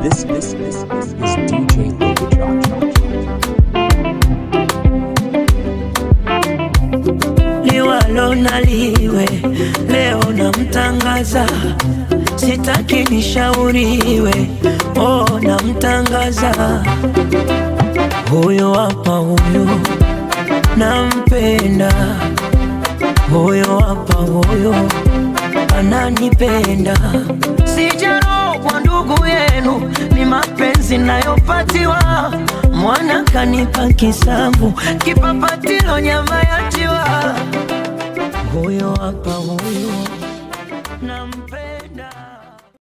This DJ Liwalo na liwe, leo na mtangaza, sitaki nishauriwe, oh na mtangaza. Huyu hapa huyu, nampenda. Huyu hapa huyu, ananipenda. Sijaro kwa ndugu yenu, ni mapenzi nayopatiwa. Mwana kanipa kisambu, kipapatilo nyama ya jiwa. Huyo hapa huyo.